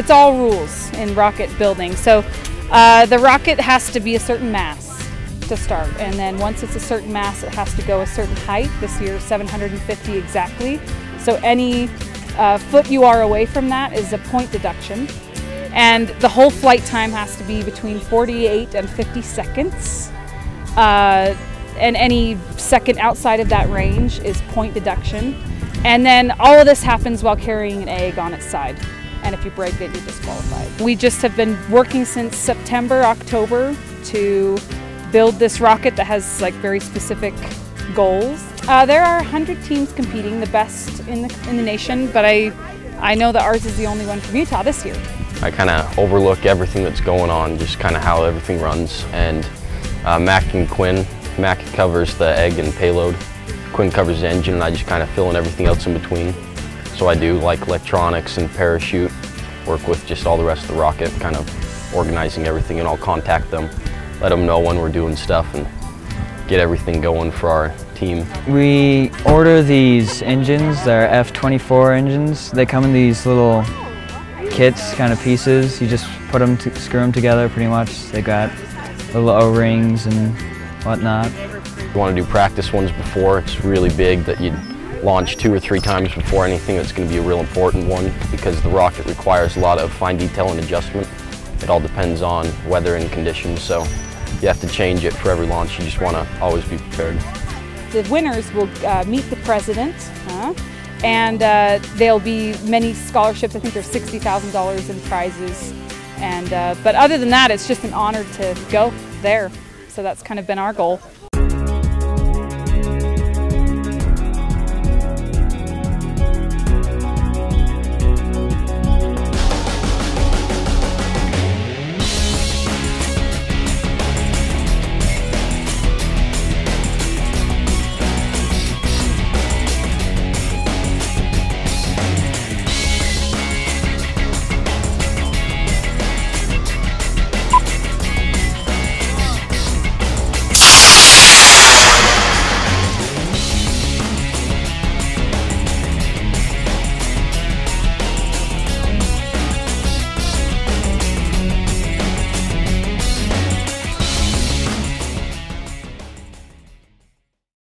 it's all rules in rocket building. So the rocket has to be a certain mass to start, and then once it's a certain mass, it has to go a certain height. This year, 750 exactly. So any foot you are away from that is a point deduction. And the whole flight time has to be between 48 and 50 seconds. And any second outside of that range is point deduction. And then all of this happens while carrying an egg on its side. And if you break it, you're disqualified. We just have been working since September, October to build this rocket that has like very specific goals. There are 100 teams competing, the best in the nation, but I know that ours is the only one from Utah this year. I kind of overlook everything that's going on, just kind of how everything runs. And Mac and Quinn, Mac covers the egg and payload, Quinn covers the engine, and I just kind of fill in everything else in between. So I do like electronics and parachute, work with just all the rest of the rocket, kind of organizing everything, and I'll contact them, let them know when we're doing stuff, and get everything going for our team. We order these engines, they're F-24 engines. They come in these little kits, kind of pieces. You just put them, screw them together pretty much. They got little O-rings and whatnot. You want to do practice ones before. It's really big that you launch 2 or 3 times before anything that's going to be a real important one, because the rocket requires a lot of fine detail and adjustment. It all depends on weather and conditions, so you have to change it for every launch. You just want to always be prepared. The winners will meet the president, and there'll be many scholarships. I think there's $60,000 in prizes. And but other than that, it's just an honor to go there. So that's kind of been our goal.